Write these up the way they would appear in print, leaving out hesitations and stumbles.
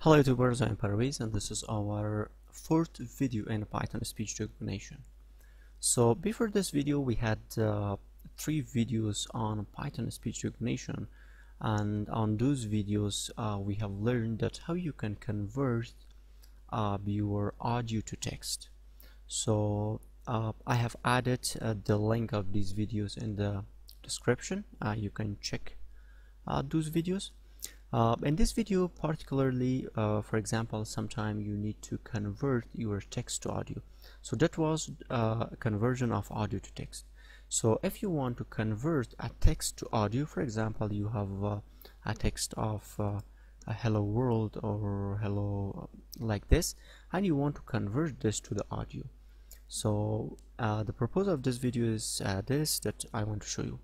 Hello YouTubers, I'm Parviz and this is our fourth video in Python speech recognition. So before this video we had three videos on Python speech recognition, and on those videos we have learned that how you can convert your audio to text. So I have added the link of these videos in the description. You can check those videos. In this video particularly, for example, sometime you need to convert your text to audio. So that was conversion of audio to text. So if you want to convert a text to audio, for example, you have a text of a hello world or hello like this, and you want to convert this to the audio. So the purpose of this video is this that I want to show you.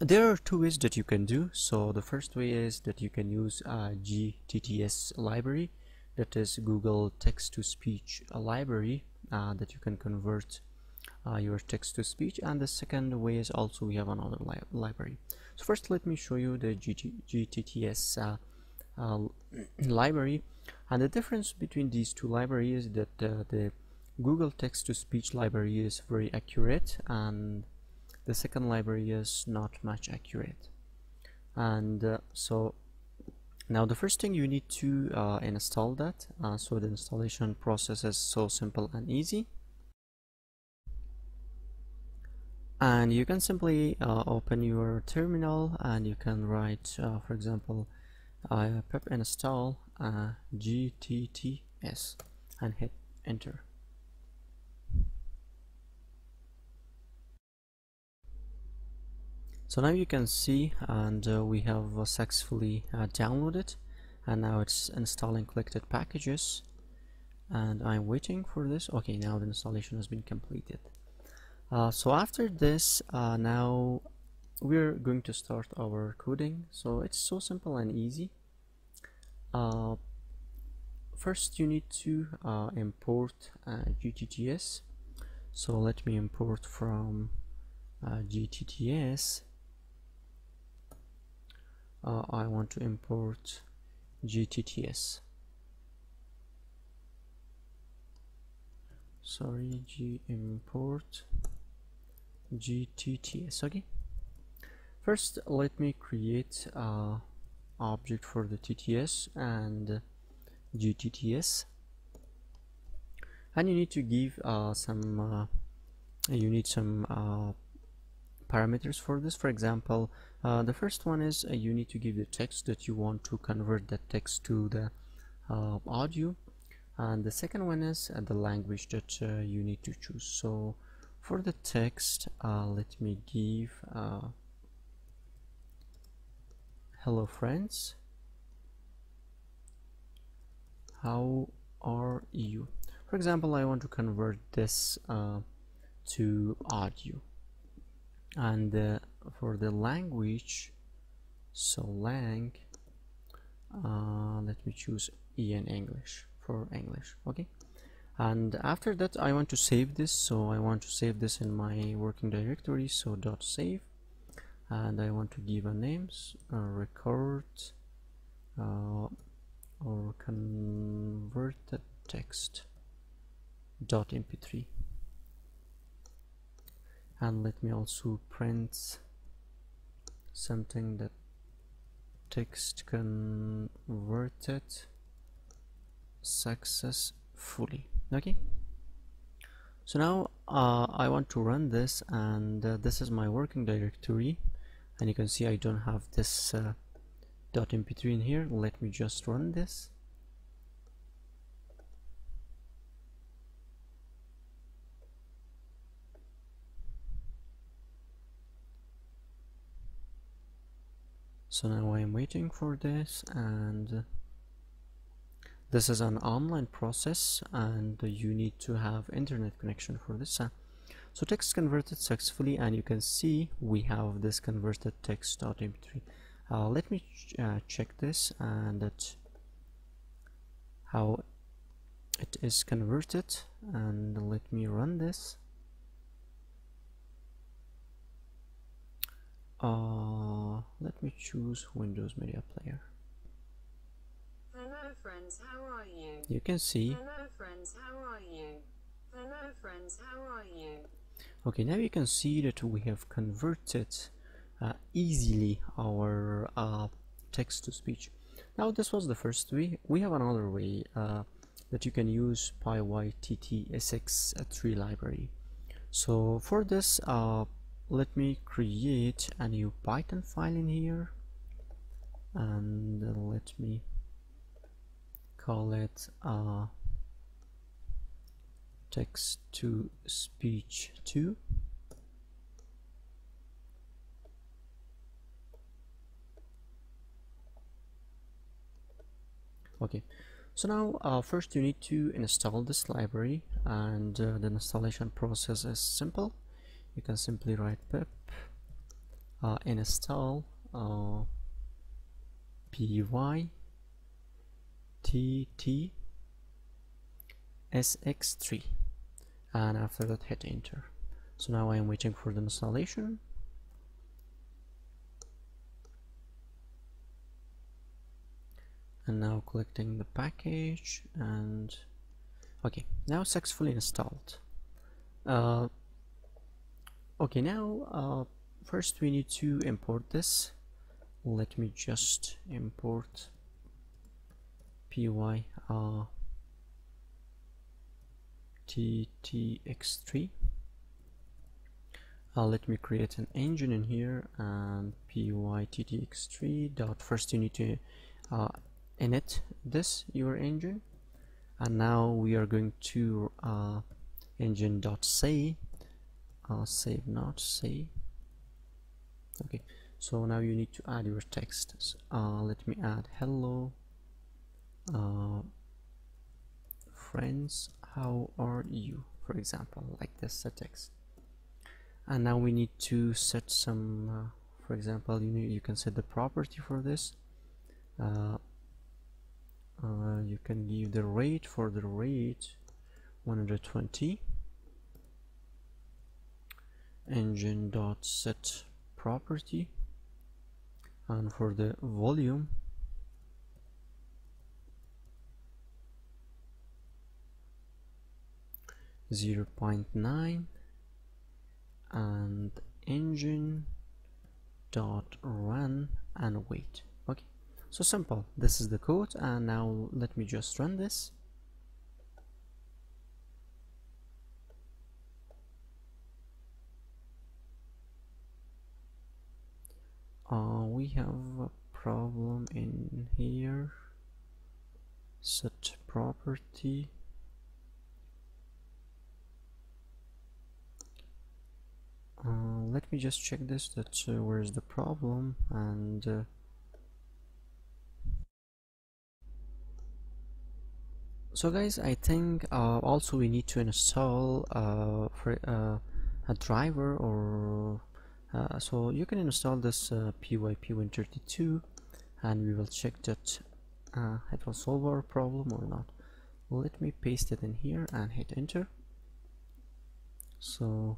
There are two ways that you can do. So the first way is that you can use a GTTS library, that is Google text-to-speech library, that you can convert your text-to-speech. And the second way is also we have another library. So first let me show you the GTTS library, and the difference between these two libraries is that the Google text-to-speech library is very accurate and the second library is not much accurate. And so now the first thing you need to install that. So the installation process is so simple and easy, and you can simply open your terminal and you can write, for example, pip install GTTS and hit enter. So now you can see, and we have successfully downloaded, and now it's installing collected packages, and I'm waiting for this. Okay, now the installation has been completed. So after this, now we're going to start our coding. So it's so simple and easy. First you need to import GTTS. So let me import from GTTS. I want to import GTTS. Sorry, import GTTS. Okay. First, let me create an object for the TTS and GTTS, and you need to give some parameters for this. For example, the first one is you need to give the text that you want to convert that text to the audio, and the second one is the language that you need to choose. So for the text, let me give hello friends, how are you? For example, I want to convert this to audio. And for the language, so lang, let me choose EN English for English. Okay, and after that I want to save this. So I want to save this in my working directory, so .save, and I want to give a names, record or converted text .mp3. And let me also print something that text converted successfully. Okay, so now I want to run this, and this is my working directory, and you can see I don't have this .mp3 in here. Let me just run this. So now I'm waiting for this, and this is an online process, and you need to have internet connection for this. So text converted successfully, and you can see we have this converted text.mp3. Let me check this, and that's how it is converted, and let me run this. Let me choose Windows Media Player. friends, how are you? You can see. Hello friends, how are you? Hello friends, how are you? Okay, now you can see that we have converted easily our text to speech. Now this was the first way. We have another way that you can use pyttsx3 library. So for this, let me create a new Python file in here, and let me call it text to speech 2. Okay, so now first you need to install this library, and the installation process is simple. You can simply write pip install pyttsx3, and after that hit enter. So now I am waiting for the installation. And now collecting the package, and okay, now successfully installed. Okay, now first we need to import this. Let me just import pyttsx3. Let me create an engine in here, and pyttsx3 . First you need to init this your engine, and now we are going to engine.say save not say. Okay, so now you need to add your text. Let me add hello friends, how are you, for example, like this, a text. And now we need to set some for example, you can set the property for this. You can give the rate, for the rate 120, engine.set property, and for the volume .9, and engine.run and wait. Okay, so simple, this is the code, and now let me just run this. We have a problem in here, set property, let me just check this, that where's the problem, and so guys, I think also we need to install a driver, or so you can install this pypiwin32, and we will check that it will solve our problem or not. Let me paste it in here and hit enter. So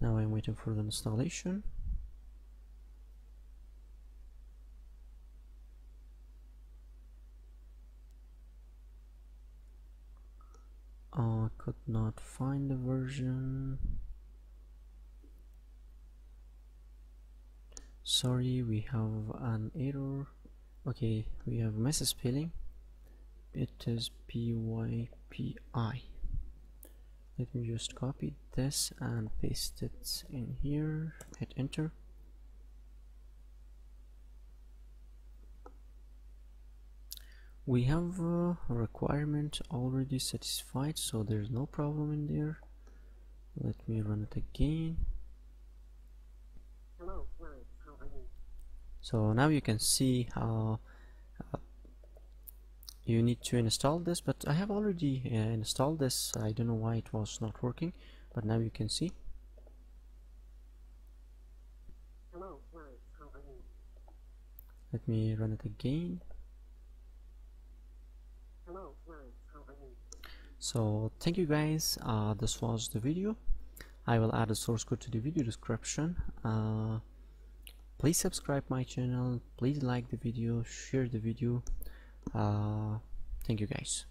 now I'm waiting for the installation. I could not find the version. Sorry, we have an error. Okay, we have misspelling. It is pypi. Let me just copy this and paste it in here, hit enter. We have a requirement already satisfied, so there's no problem in there. Let me run it again. Hello, how are you? So now you can see how you need to install this, but I have already installed this. I don't know why it was not working, but now you can see. Hello, how are you? Let me run it again. Hello, how are you? So thank you guys, this was the video. I will add a source code to the video description. Please subscribe my channel, please like the video, share the video. Thank you guys.